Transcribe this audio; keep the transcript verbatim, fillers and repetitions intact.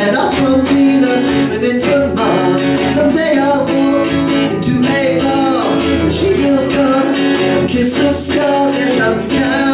and off from Venus, women from Mars. Someday I'll walk into a bar, and she will come and kiss the stars as I'm down.